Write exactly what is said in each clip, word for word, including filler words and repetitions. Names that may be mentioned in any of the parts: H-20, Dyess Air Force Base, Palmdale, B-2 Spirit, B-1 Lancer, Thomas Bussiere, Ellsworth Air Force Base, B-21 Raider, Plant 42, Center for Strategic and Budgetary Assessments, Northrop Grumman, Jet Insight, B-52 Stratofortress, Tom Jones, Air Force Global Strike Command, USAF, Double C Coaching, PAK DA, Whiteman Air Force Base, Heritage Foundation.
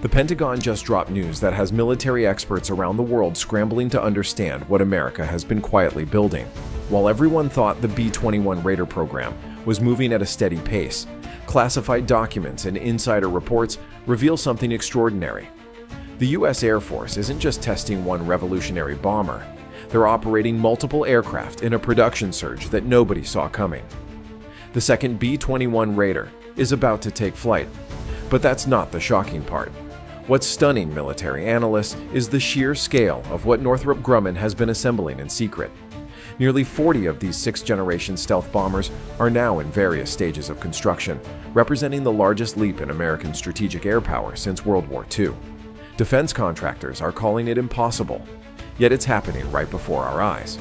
The Pentagon just dropped news that has military experts around the world scrambling to understand what America has been quietly building. While everyone thought the B twenty-one Raider program was moving at a steady pace, classified documents and insider reports reveal something extraordinary. The U S Air Force isn't just testing one revolutionary bomber. They're operating multiple aircraft in a production surge that nobody saw coming. The second B twenty-one Raider is about to take flight. But that's not the shocking part. What's stunning military analysts is the sheer scale of what Northrop Grumman has been assembling in secret. Nearly forty of these sixth-generation stealth bombers are now in various stages of construction, representing the largest leap in American strategic air power since World War Two. Defense contractors are calling it impossible, yet it's happening right before our eyes.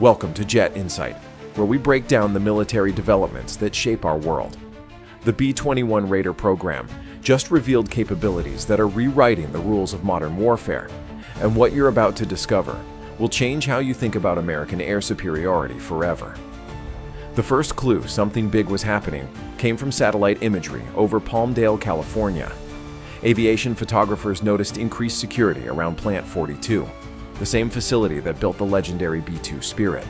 Welcome to Jet Insight, where we break down the military developments that shape our world. The B twenty-one Raider program just revealed capabilities that are rewriting the rules of modern warfare, and what you're about to discover will change how you think about American air superiority forever. The first clue something big was happening came from satellite imagery over Palmdale, California. Aviation photographers noticed increased security around Plant forty-two, the same facility that built the legendary B two Spirit.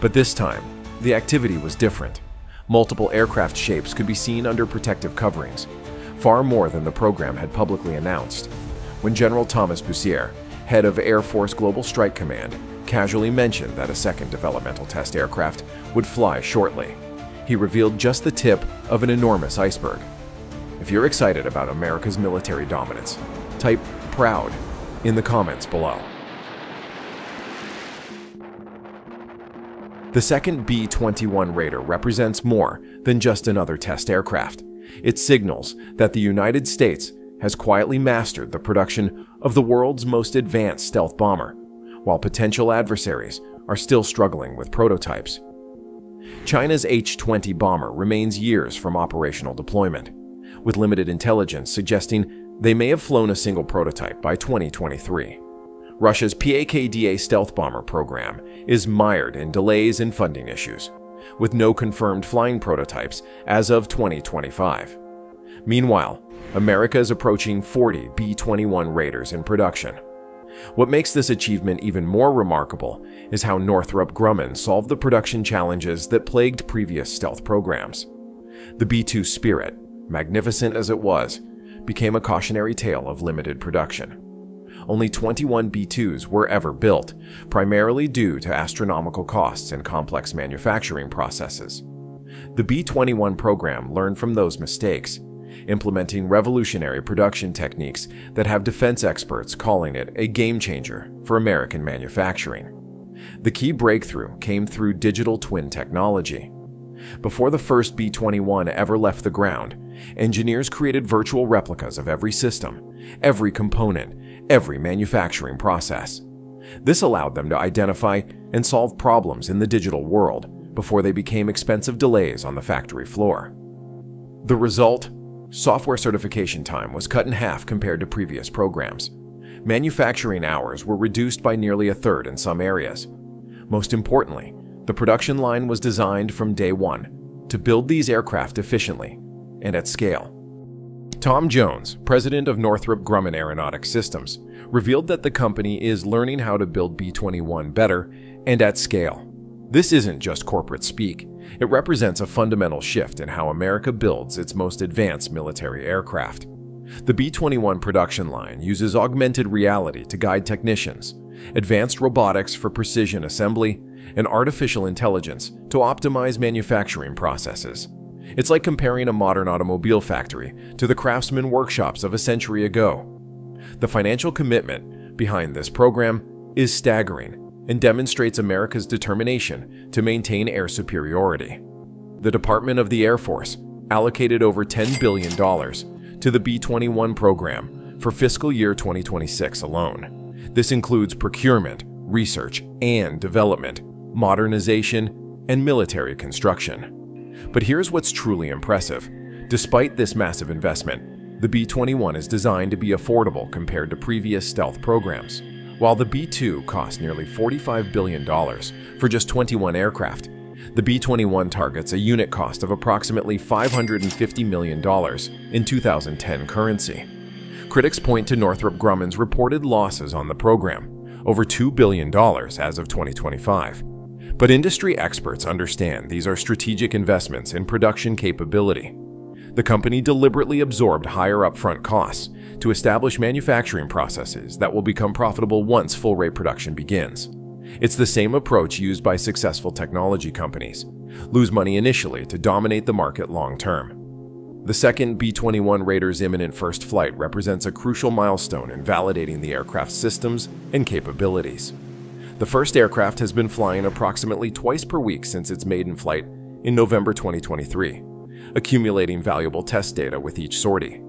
But this time, the activity was different. Multiple aircraft shapes could be seen under protective coverings, far more than the program had publicly announced. When General Thomas Bussiere, head of Air Force Global Strike Command, casually mentioned that a second developmental test aircraft would fly shortly, he revealed just the tip of an enormous iceberg. If you're excited about America's military dominance, type "proud" in the comments below. The second B twenty-one Raider represents more than just another test aircraft. It signals that the United States has quietly mastered the production of the world's most advanced stealth bomber, while potential adversaries are still struggling with prototypes. China's H twenty bomber remains years from operational deployment, with limited intelligence suggesting they may have flown a single prototype by twenty twenty-three. Russia's P A K D A stealth bomber program is mired in delays and funding issues, with no confirmed flying prototypes as of twenty twenty-five. Meanwhile, America is approaching forty B twenty-one Raiders in production. What makes this achievement even more remarkable is how Northrop Grumman solved the production challenges that plagued previous stealth programs. The B two Spirit, magnificent as it was, became a cautionary tale of limited production. Only twenty-one B twos were ever built, primarily due to astronomical costs and complex manufacturing processes. The B twenty-one program learned from those mistakes, implementing revolutionary production techniques that have defense experts calling it a game changer for American manufacturing. The key breakthrough came through digital twin technology. Before the first B twenty-one ever left the ground, engineers created virtual replicas of every system, every component, every manufacturing process. This allowed them to identify and solve problems in the digital world before they became expensive delays on the factory floor. The result? Software certification time was cut in half compared to previous programs. Manufacturing hours were reduced by nearly a third in some areas. Most importantly, the production line was designed from day one to build these aircraft efficiently and at scale. Tom Jones, president of Northrop Grumman Aeronautics Systems, revealed that the company is learning how to build B twenty-one better and at scale. This isn't just corporate speak. It represents a fundamental shift in how America builds its most advanced military aircraft. The B twenty-one production line uses augmented reality to guide technicians, advanced robotics for precision assembly, and artificial intelligence to optimize manufacturing processes. It's like comparing a modern automobile factory to the craftsman workshops of a century ago. The financial commitment behind this program is staggering and demonstrates America's determination to maintain air superiority. The Department of the Air Force allocated over ten billion dollars to the B twenty-one program for fiscal year twenty twenty-six alone. This includes procurement, research and development, modernization, and military construction. But here's what's truly impressive. Despite this massive investment, the B twenty-one is designed to be affordable compared to previous stealth programs. While the B two cost nearly forty-five billion dollars for just twenty-one aircraft, the B twenty-one targets a unit cost of approximately five hundred fifty million dollars in two thousand ten currency. Critics point to Northrop Grumman's reported losses on the program, over two billion dollars as of twenty twenty-five. But industry experts understand these are strategic investments in production capability. The company deliberately absorbed higher upfront costs to establish manufacturing processes that will become profitable once full-rate production begins. It's the same approach used by successful technology companies. Lose money initially to dominate the market long-term. The second B twenty-one Raider's imminent first flight represents a crucial milestone in validating the aircraft's systems and capabilities. The first aircraft has been flying approximately twice per week since its maiden flight in November twenty twenty-three, accumulating valuable test data with each sortie.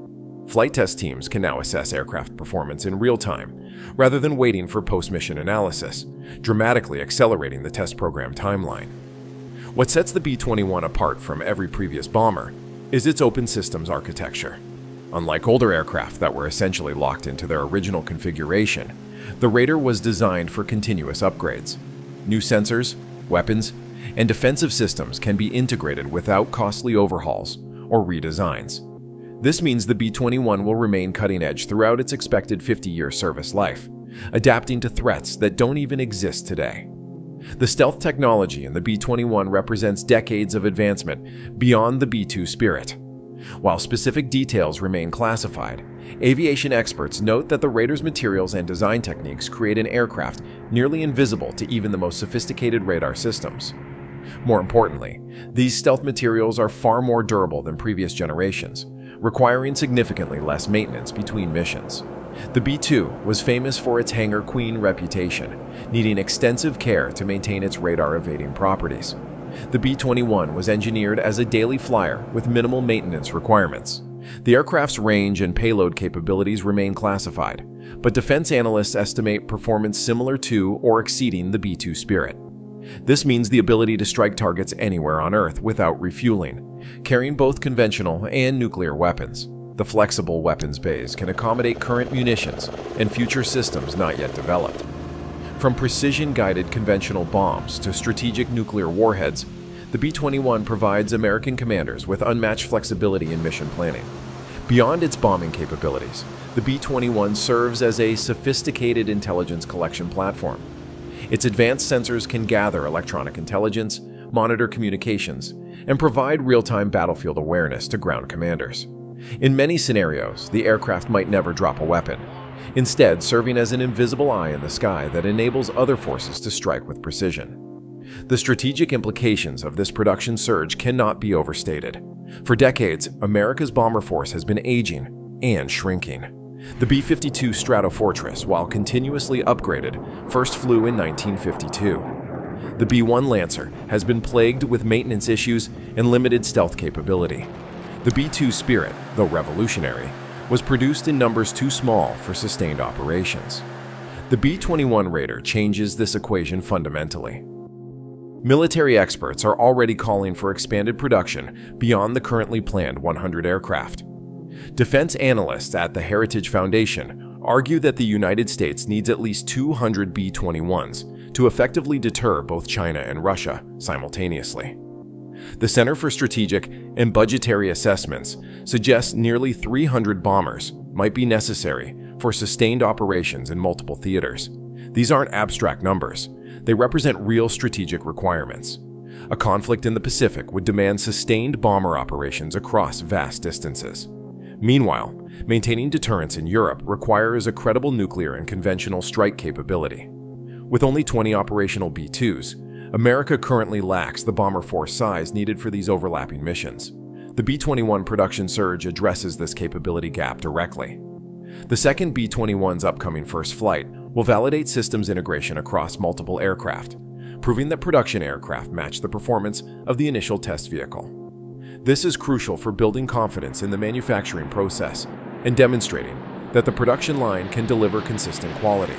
Flight test teams can now assess aircraft performance in real time, rather than waiting for post-mission analysis, dramatically accelerating the test program timeline. What sets the B twenty-one apart from every previous bomber is its open systems architecture. Unlike older aircraft that were essentially locked into their original configuration, the Raider was designed for continuous upgrades. New sensors, weapons, and defensive systems can be integrated without costly overhauls or redesigns. This means the B twenty-one will remain cutting-edge throughout its expected fifty-year service life, adapting to threats that don't even exist today. The stealth technology in the B twenty-one represents decades of advancement beyond the B two Spirit. While specific details remain classified, aviation experts note that the Raider's materials and design techniques create an aircraft nearly invisible to even the most sophisticated radar systems. More importantly, these stealth materials are far more durable than previous generations, requiring significantly less maintenance between missions. The B two was famous for its hangar queen reputation, needing extensive care to maintain its radar-evading properties. The B twenty-one was engineered as a daily flyer with minimal maintenance requirements. The aircraft's range and payload capabilities remain classified, but defense analysts estimate performance similar to or exceeding the B two Spirit. This means the ability to strike targets anywhere on Earth without refueling, carrying both conventional and nuclear weapons. The flexible weapons bays can accommodate current munitions and future systems not yet developed. From precision-guided conventional bombs to strategic nuclear warheads, the B twenty-one provides American commanders with unmatched flexibility in mission planning. Beyond its bombing capabilities, the B twenty-one serves as a sophisticated intelligence collection platform. Its advanced sensors can gather electronic intelligence, monitor communications, and provide real-time battlefield awareness to ground commanders. In many scenarios, the aircraft might never drop a weapon, instead serving as an invisible eye in the sky that enables other forces to strike with precision. The strategic implications of this production surge cannot be overstated. For decades, America's bomber force has been aging and shrinking. The B fifty-two Stratofortress, while continuously upgraded, first flew in nineteen fifty-two. The B one Lancer has been plagued with maintenance issues and limited stealth capability. The B two Spirit, though revolutionary, was produced in numbers too small for sustained operations. The B twenty-one Raider changes this equation fundamentally. Military experts are already calling for expanded production beyond the currently planned one hundred aircraft. Defense analysts at the Heritage Foundation argue that the United States needs at least two hundred B twenty-ones to effectively deter both China and Russia simultaneously. The Center for Strategic and Budgetary Assessments suggests nearly three hundred bombers might be necessary for sustained operations in multiple theaters. These aren't abstract numbers. They represent real strategic requirements. A conflict in the Pacific would demand sustained bomber operations across vast distances. Meanwhile, maintaining deterrence in Europe requires a credible nuclear and conventional strike capability. With only twenty operational B twos, America currently lacks the bomber force size needed for these overlapping missions. The B twenty-one production surge addresses this capability gap directly. The second B twenty-one's upcoming first flight will validate systems integration across multiple aircraft, proving that production aircraft match the performance of the initial test vehicle. This is crucial for building confidence in the manufacturing process and demonstrating that the production line can deliver consistent quality.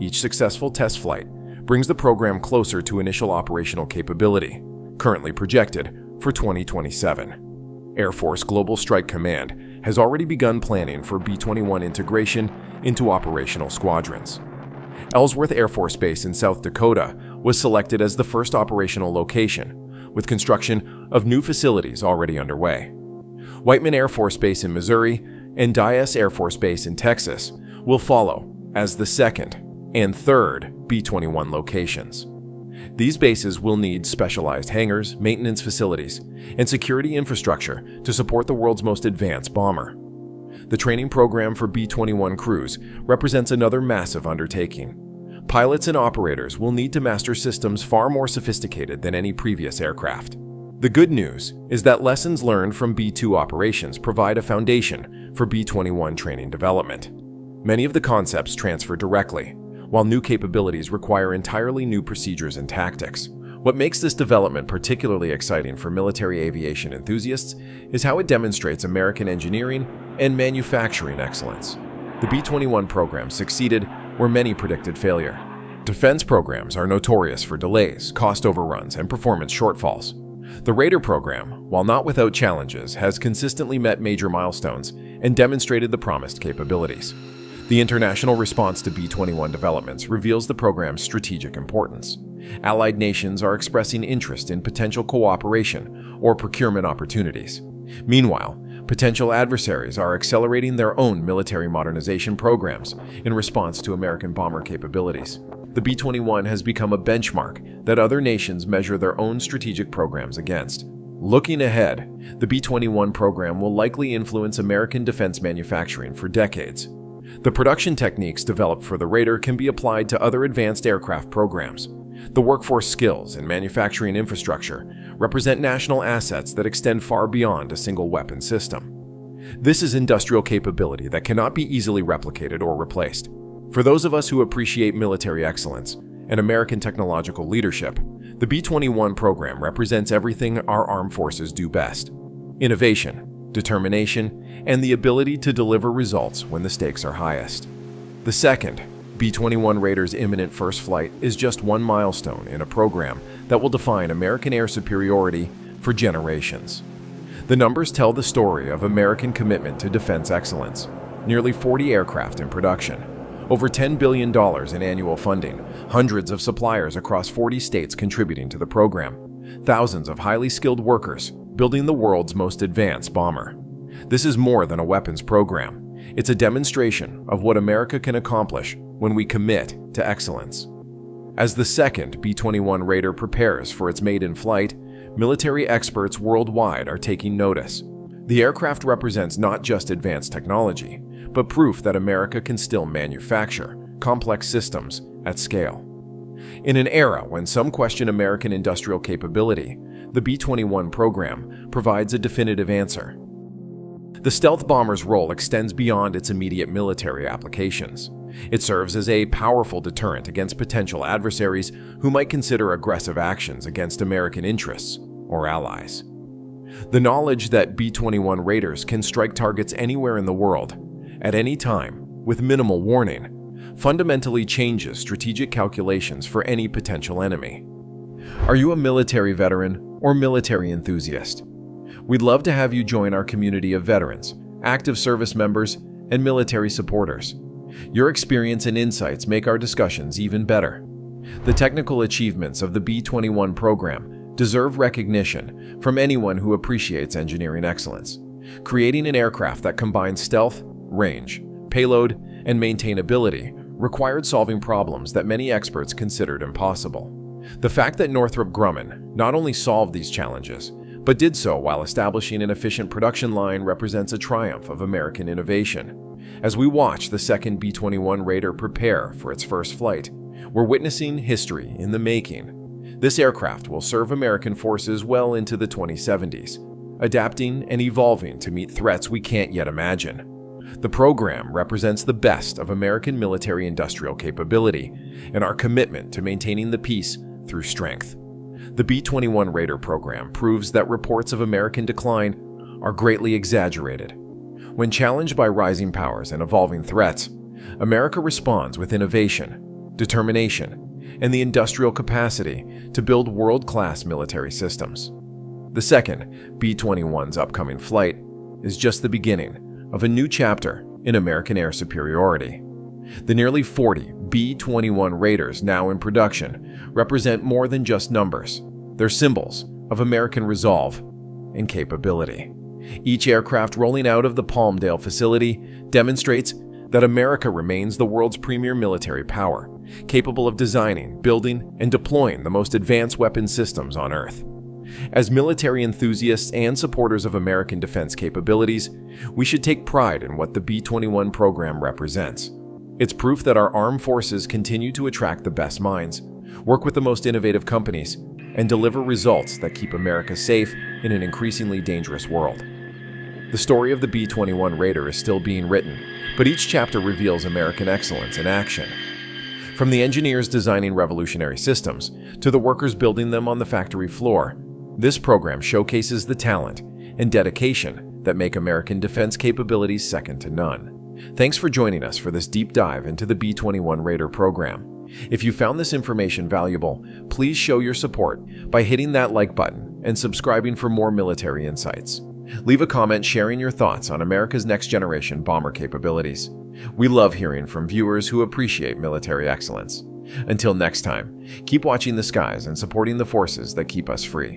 Each successful test flight brings the program closer to initial operational capability, currently projected for twenty twenty-seven. Air Force Global Strike Command has already begun planning for B twenty-one integration into operational squadrons. Ellsworth Air Force Base in South Dakota was selected as the first operational location, with construction of new facilities already underway. Whiteman Air Force Base in Missouri and Dyess Air Force Base in Texas will follow as the second and third B twenty-one locations. These bases will need specialized hangars, maintenance facilities, and security infrastructure to support the world's most advanced bomber. The training program for B twenty-one crews represents another massive undertaking. Pilots and operators will need to master systems far more sophisticated than any previous aircraft. The good news is that lessons learned from B two operations provide a foundation for B twenty-one training development. Many of the concepts transfer directly, while new capabilities require entirely new procedures and tactics. What makes this development particularly exciting for military aviation enthusiasts is how it demonstrates American engineering and manufacturing excellence. The B twenty-one program succeeded where many predicted failure. Defense programs are notorious for delays, cost overruns, and performance shortfalls. The Raider program, while not without challenges, has consistently met major milestones and demonstrated the promised capabilities. The international response to B twenty-one developments reveals the program's strategic importance. Allied nations are expressing interest in potential cooperation or procurement opportunities. Meanwhile, potential adversaries are accelerating their own military modernization programs in response to American bomber capabilities. The B twenty-one has become a benchmark that other nations measure their own strategic programs against. Looking ahead, the B twenty-one program will likely influence American defense manufacturing for decades. The production techniques developed for the Raider can be applied to other advanced aircraft programs. The workforce skills and manufacturing infrastructure represent national assets that extend far beyond a single weapon system. This is industrial capability that cannot be easily replicated or replaced. For those of us who appreciate military excellence and American technological leadership, the B twenty-one program represents everything our armed forces do best: innovation, determination, and the ability to deliver results when the stakes are highest. The second B twenty-one Raider's imminent first flight is just one milestone in a program that will define American air superiority for generations. The numbers tell the story of American commitment to defense excellence. Nearly forty aircraft in production, over ten billion dollars in annual funding, hundreds of suppliers across forty states contributing to the program, thousands of highly skilled workers building the world's most advanced bomber. This is more than a weapons program. It's a demonstration of what America can accomplish when we commit to excellence. As the second B twenty-one Raider prepares for its maiden flight, military experts worldwide are taking notice. The aircraft represents not just advanced technology, but proof that America can still manufacture complex systems at scale. In an era when some question American industrial capability, the B twenty-one program provides a definitive answer. The stealth bomber's role extends beyond its immediate military applications. It serves as a powerful deterrent against potential adversaries who might consider aggressive actions against American interests or allies. The knowledge that B twenty-one Raiders can strike targets anywhere in the world, at any time, with minimal warning, fundamentally changes strategic calculations for any potential enemy. Are you a military veteran or military enthusiast? We'd love to have you join our community of veterans, active service members, and military supporters. Your experience and insights make our discussions even better. The technical achievements of the B twenty-one program deserve recognition from anyone who appreciates engineering excellence. Creating an aircraft that combines stealth, range, payload, and maintainability required solving problems that many experts considered impossible. The fact that Northrop Grumman not only solved these challenges, but did so while establishing an efficient production line represents a triumph of American innovation. As we watch the second B twenty-one Raider prepare for its first flight, we're witnessing history in the making. This aircraft will serve American forces well into the twenty seventies, adapting and evolving to meet threats we can't yet imagine. The program represents the best of American military industrial capability and our commitment to maintaining the peace through strength. The B twenty-one Raider program proves that reports of American decline are greatly exaggerated. When challenged by rising powers and evolving threats, America responds with innovation, determination, and the industrial capacity to build world-class military systems. The second B twenty-one's upcoming flight is just the beginning of a new chapter in American air superiority. The nearly forty B twenty-one Raiders now in production represent more than just numbers. They're symbols of American resolve and capability. Each aircraft rolling out of the Palmdale facility demonstrates that America remains the world's premier military power, capable of designing, building, and deploying the most advanced weapon systems on Earth. As military enthusiasts and supporters of American defense capabilities, we should take pride in what the B twenty-one program represents. It's proof that our armed forces continue to attract the best minds, work with the most innovative companies, and deliver results that keep America safe in an increasingly dangerous world. The story of the B twenty-one Raider is still being written, but each chapter reveals American excellence in action. From the engineers designing revolutionary systems to the workers building them on the factory floor, this program showcases the talent and dedication that make American defense capabilities second to none. Thanks for joining us for this deep dive into the B twenty-one Raider program. If you found this information valuable, please show your support by hitting that like button and subscribing for more military insights. Leave a comment sharing your thoughts on America's next-generation bomber capabilities. We love hearing from viewers who appreciate military excellence. Until next time, keep watching the skies and supporting the forces that keep us free.